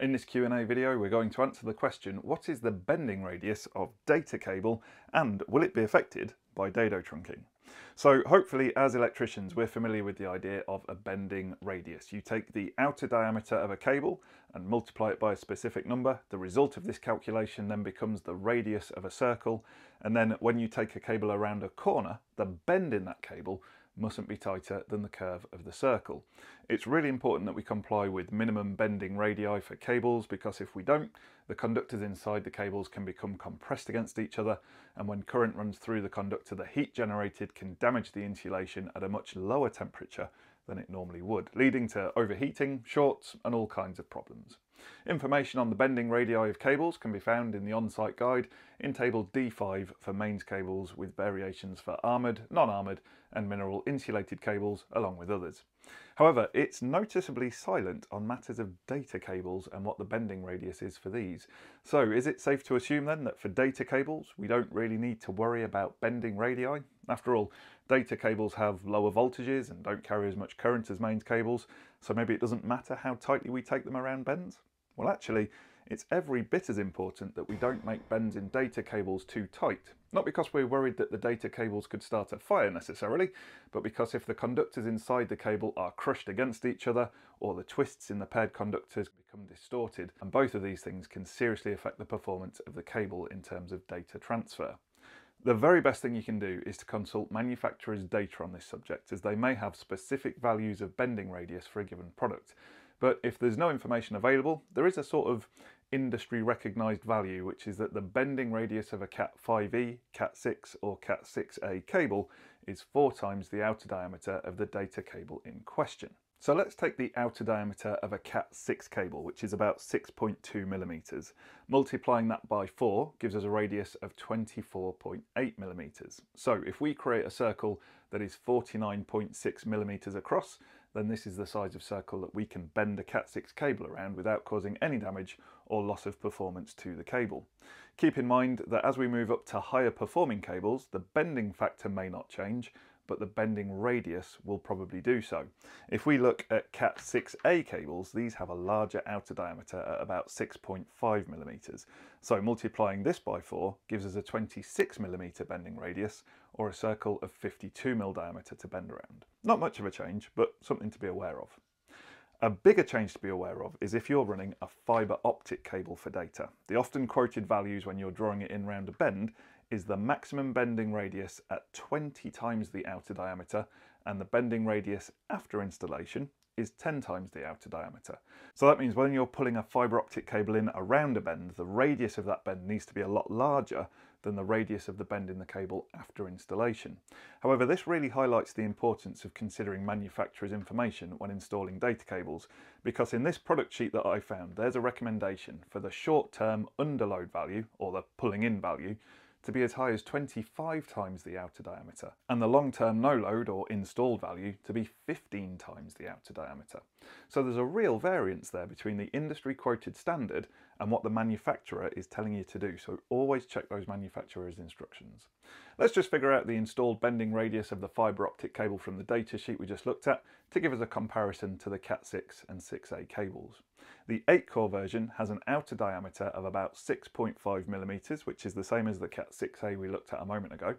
In this Q&A video, we're going to answer the question, what is the bending radius of data cable and will it be affected by dado trunking? So hopefully as electricians, we're familiar with the idea of a bending radius. You take the outer diameter of a cable and multiply it by a specific number. The result of this calculation then becomes the radius of a circle. And then when you take a cable around a corner, the bend in that cable mustn't be tighter than the curve of the circle. It's really important that we comply with minimum bending radii for cables, because if we don't, the conductors inside the cables can become compressed against each other, and when current runs through the conductor, the heat generated can damage the insulation at a much lower temperature than it normally would, leading to overheating, shorts, and all kinds of problems. Information on the bending radii of cables can be found in the on-site guide in table D5 for mains cables, with variations for armoured, non-armoured and mineral insulated cables, along with others. However, it's noticeably silent on matters of data cables and what the bending radius is for these. So is it safe to assume then that for data cables we don't really need to worry about bending radii? After all, data cables have lower voltages and don't carry as much current as mains cables, so maybe it doesn't matter how tightly we take them around bends? Well, actually, it's every bit as important that we don't make bends in data cables too tight. Not because we're worried that the data cables could start a fire necessarily, but because if the conductors inside the cable are crushed against each other, or the twists in the paired conductors become distorted, and both of these things can seriously affect the performance of the cable in terms of data transfer. The very best thing you can do is to consult manufacturers' data on this subject, as they may have specific values of bending radius for a given product. But if there's no information available, there is a sort of industry recognised value, which is that the bending radius of a CAT5e, CAT6 or CAT6a cable is 4 times the outer diameter of the data cable in question. So let's take the outer diameter of a CAT6 cable, which is about 6.2 millimetres. Multiplying that by 4 gives us a radius of 24.8 millimetres. So if we create a circle that is 49.6 millimetres across, then this is the size of circle that we can bend a CAT6 cable around without causing any damage or loss of performance to the cable. Keep in mind that as we move up to higher performing cables, the bending factor may not change, but the bending radius will probably do so. If we look at CAT6a cables, these have a larger outer diameter at about 6.5 millimeters. So multiplying this by 4 gives us a 26 millimeter bending radius, or a circle of 52 mil diameter to bend around. Not much of a change, but something to be aware of. A bigger change to be aware of is if you're running a fiber optic cable for data. The often quoted values when you're drawing it in round a bend is the maximum bending radius at 20 times the outer diameter, and the bending radius after installation is 10 times the outer diameter. So that means when you're pulling a fibre optic cable in around a bend, the radius of that bend needs to be a lot larger than the radius of the bend in the cable after installation. However, this really highlights the importance of considering manufacturers' information when installing data cables, because in this product sheet that I found, there's a recommendation for the short-term underload value, or the pulling in value, to be as high as 25 times the outer diameter, and the long-term no-load or installed value to be 15 times the outer diameter. So there's a real variance there between the industry quoted standard and what the manufacturer is telling you to do, so always check those manufacturer's instructions. Let's just figure out the installed bending radius of the fibre optic cable from the data sheet we just looked at to give us a comparison to the CAT6 and 6A cables. The 8-core version has an outer diameter of about 6.5 millimeters, which is the same as the CAT6A we looked at a moment ago,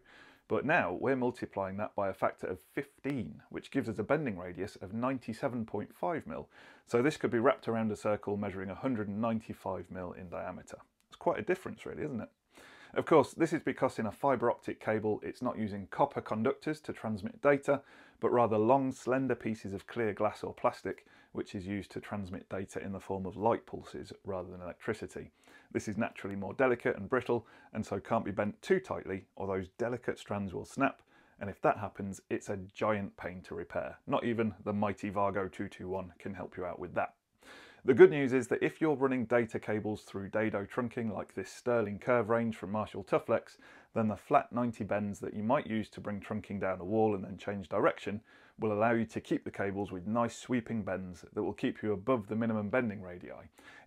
but now we're multiplying that by a factor of 15, which gives us a bending radius of 97.5 mil. So this could be wrapped around a circle measuring 195 mil in diameter. It's quite a difference really, isn't it? Of course, this is because in a fibre optic cable, it's not using copper conductors to transmit data, but rather long, slender pieces of clear glass or plastic, which is used to transmit data in the form of light pulses rather than electricity. This is naturally more delicate and brittle, and so can't be bent too tightly, or those delicate strands will snap, and if that happens, it's a giant pain to repair. Not even the mighty Vargo 221 can help you out with that. The good news is that if you're running data cables through dado trunking like this Stirling Curve range from Marshall Tufflex, then the flat 90 bends that you might use to bring trunking down a wall and then change direction will allow you to keep the cables with nice sweeping bends that will keep you above the minimum bending radii.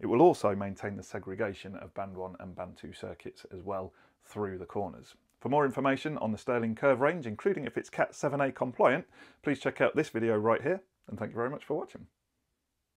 It will also maintain the segregation of band 1 and band 2 circuits as well through the corners. For more information on the Stirling Curve range, including if it's CAT 7A compliant, please check out this video right here, and thank you very much for watching.